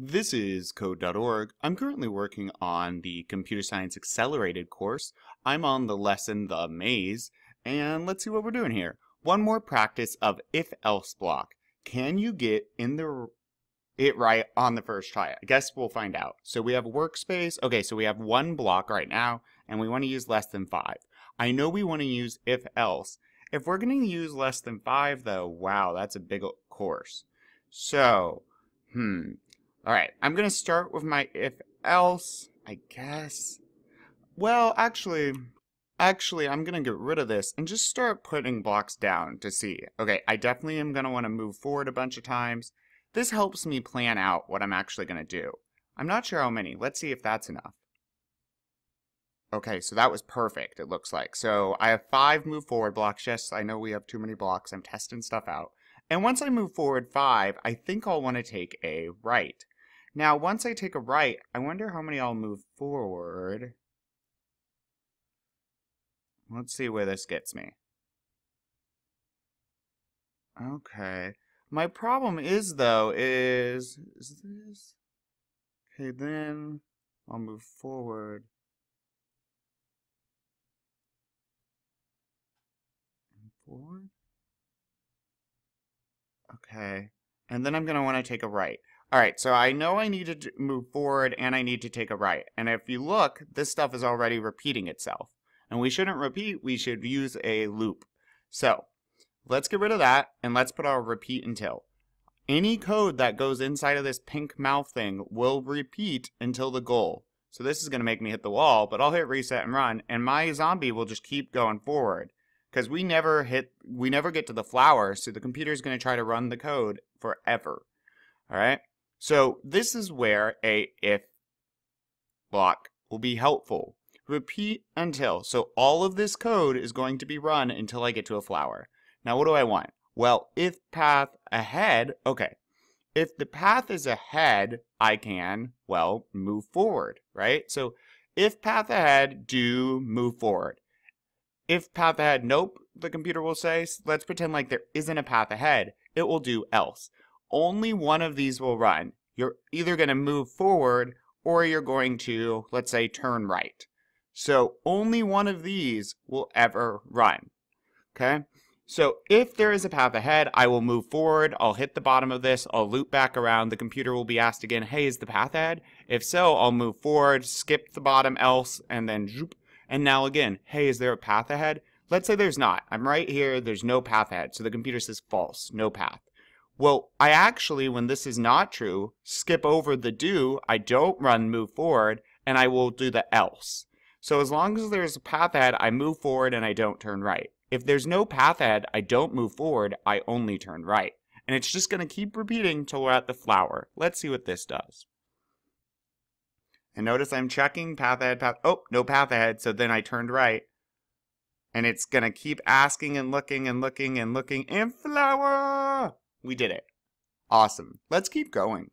This is Code.org. I'm currently working on the Computer Science Accelerated course. I'm on the lesson, The Maze, and let's see what we're doing here. One more practice of if-else block. Can you get it right on the first try? I guess we'll find out. So we have a workspace. Okay, so we have one block right now, and we want to use less than 5. I know we want to use if-else. If we're going to use less than 5, though, wow, that's a big course. So, Alright, I'm going to start with my if-else, I guess. Well, actually, I'm going to get rid of this and just start putting blocks down to see. Okay, I definitely am going to want to move forward a bunch of times. This helps me plan out what I'm actually going to do. I'm not sure how many. Let's see if that's enough. Okay, so that was perfect, it looks like. So I have 5 move forward blocks. Yes, I know we have too many blocks. I'm testing stuff out. And once I move forward 5, I think I'll want to take a right. Now, once I take a right, I wonder how many I'll move forward. Let's see where this gets me. Okay. My problem is, though, is this? Okay, then I'll move forward. And forward? Okay. And then I'm going to want to take a right. Alright, so I know I need to move forward and I need to take a right. And if you look, this stuff is already repeating itself. And we shouldn't repeat, we should use a loop. So, let's get rid of that and let's put our repeat until. Any code that goes inside of this pink mouth thing will repeat until the goal. So this is going to make me hit the wall, but I'll hit reset and run and my zombie will just keep going forward. Because we never get to the flower, so the computer is going to try to run the code forever. Alright? So this is where a if block will be helpful. Repeat until. So all of this code is going to be run until I get to a flower. Now what do I want? Well, if path ahead, okay. If the path is ahead, I can, well, move forward, right? So if path ahead, do move forward. If path ahead, nope, the computer will say. Let's pretend like there isn't a path ahead. It will do else. Only one of these will run. You're either going to move forward or you're going to, let's say, turn right. So only one of these will ever run. Okay? So if there is a path ahead, I will move forward. I'll hit the bottom of this. I'll loop back around. The computer will be asked again, hey, is the path ahead? If so, I'll move forward, skip the bottom else, and then zoop. And now again, hey, is there a path ahead? Let's say there's not. I'm right here. There's no path ahead. So the computer says false, no path. Well, I actually, when this is not true, skip over the do, I don't run move forward, and I will do the else. So as long as there's a path ahead, I move forward and I don't turn right. If there's no path ahead, I don't move forward, I only turn right. And it's just going to keep repeating till we're at the flower. Let's see what this does. And notice I'm checking path ahead, oh, no path ahead, so then I turned right. And it's going to keep asking and looking and looking and looking, and flower! We did it. Awesome. Let's keep going.